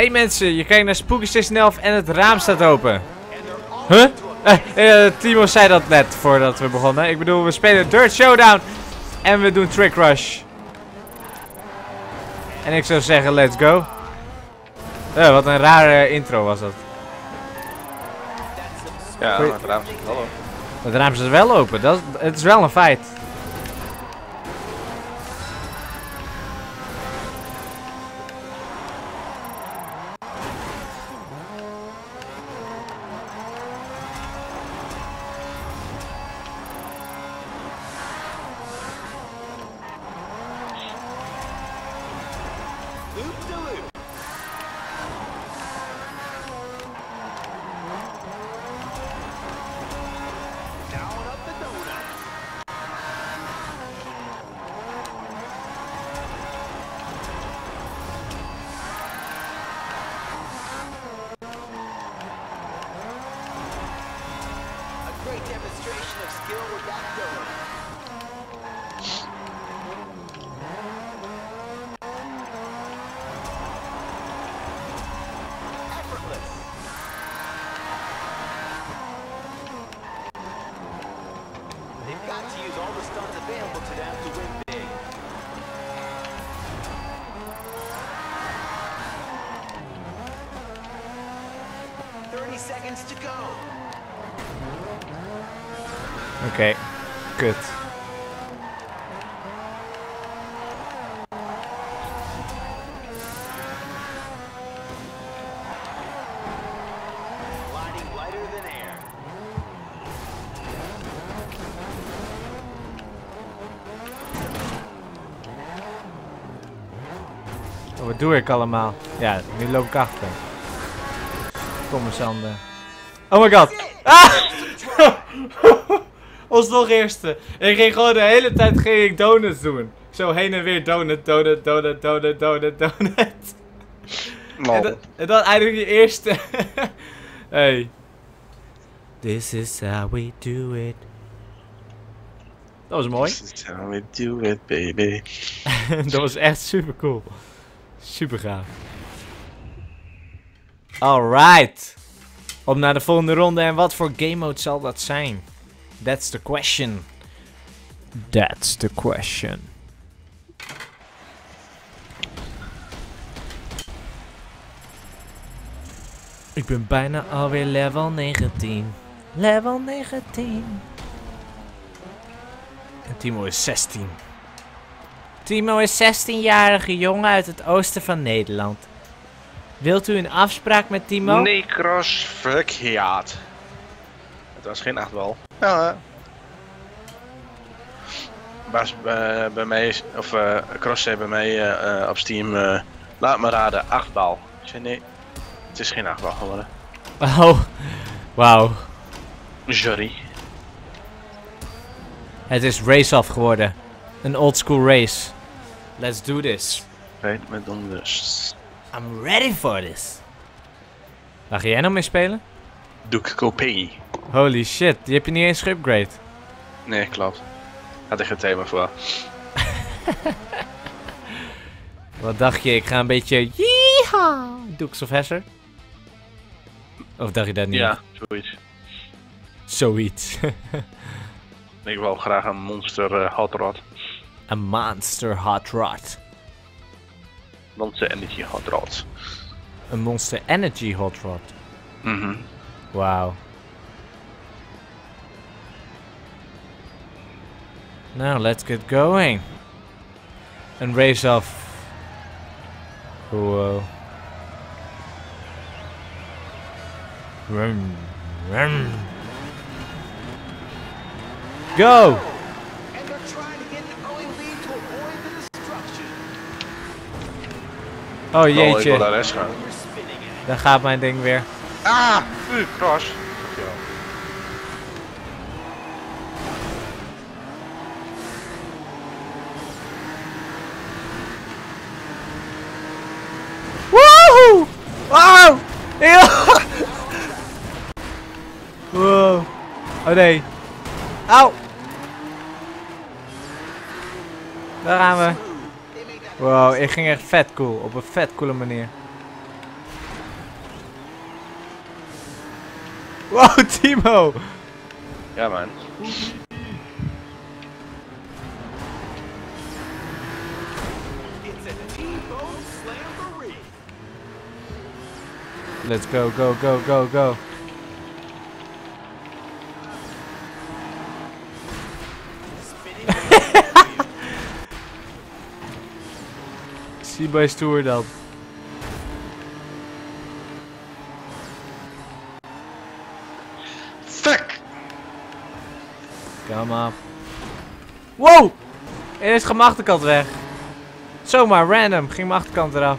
Hey mensen, je kijkt naar Spooky 611 en het raam staat open. Huh? Timo zei dat net voordat we begonnen. Ik bedoel, we spelen Dirt Showdown en we doen Trick Rush. En ik zou zeggen, let's go. Wat een rare intro was dat. Ja, maar het raam staat wel open. Het raam staat wel open, het is wel een feit. Oké, kut. Oh, wat doe ik allemaal? Ja, nu loop ik achter. Kom eens, Sander. Oh my god. Ah! Ons nog eerste. Ik ging gewoon de hele tijd donuts doen. Zo heen en weer donut. No. En dan eigenlijk die eerste. Hey. This is how we do it. Dat was mooi. This is how we do it, baby. Dat was echt super cool. Super gaaf. Alright. Op naar de volgende ronde en wat voor game mode zal dat zijn? That's the question. That's the question. Ik ben bijna alweer level 19. Level 19. En Timo is 16. Timo is 16-jarige jongen uit het oosten van Nederland. Wilt u een afspraak met Timo? Nee, cross verkeerd. Het was geen achtbal. Ja. Was bij mij, of Cross zei bij mij op Steam, laat me raden, 8-bal. Ik zei nee, het is geen 8-bal geworden. Oh, wauw. Sorry. Het is race-off geworden. Een oldschool race. Let's do this. Rijd met donders. I'm ready for this. Waar ga jij nou mee spelen? Doe ik kopie. Holy shit, die heb je niet eens geupgrade. Nee, klopt. Had ik geen thema voor. Wat dacht je, ik ga een beetje yeehaw, Dukes of Hazzard? Of dacht je dat niet? Ja, zoiets. Zoiets. Ik wil graag een Monster Hot Rod. Een Monster Hot Rod. Monster Energy Hot Rod. Een Monster Energy Hot Rod? Mhm. Wauw. Nou, let's get going. Een race-off. Wow. Rum, rum. Go! And they're trying to get an early lead to avoid the destruction. Oh jeetje. Ik wil daar eens gaan. Daar gaat mijn ding weer. Ah! Crash. Wow. Oh nee. Auw. Daar gaan we. Wow, ik ging echt vet cool. Op een vet coole manier. Wow, Timo! Ja, man. Let's go, go, go, go, go. Zie bij stoer dan. Fuck! Kom op. Wow! Eerst ging mijn achterkant weg. Zomaar random ging mijn achterkant eraf.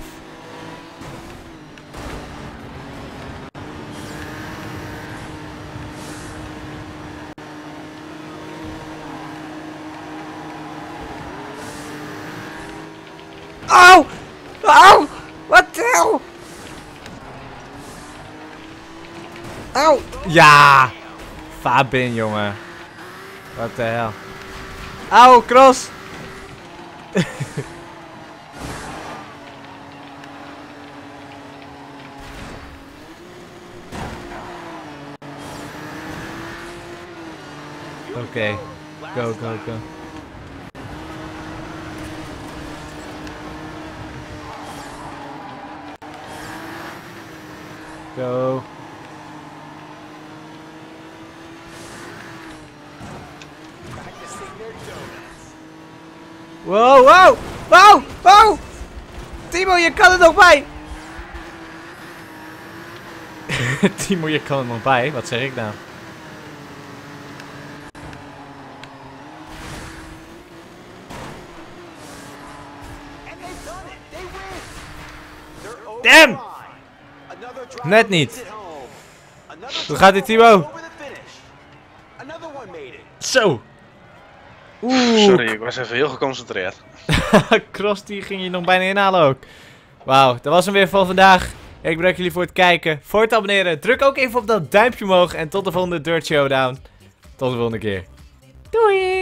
Au! Au! Wat de hel? Au! Ja! Fabin, jongen. Wat de hel? Au, cross! Oké. Go, go, go. Go. Wow, wow, wow, wow! Timo, je kan er nog bij! Timo, je kan er nog bij? Wat zeg ik nou? Damn! Net niet. Hoe gaat dit, Timo? Zo. Oeh. Sorry, ik was even heel geconcentreerd. Cross, die ging je nog bijna inhalen ook. Wauw, dat was hem weer voor vandaag. Ik bedank jullie voor het kijken, voor het abonneren. Druk ook even op dat duimpje omhoog en tot de volgende Dirt Showdown. Tot de volgende keer. Doei!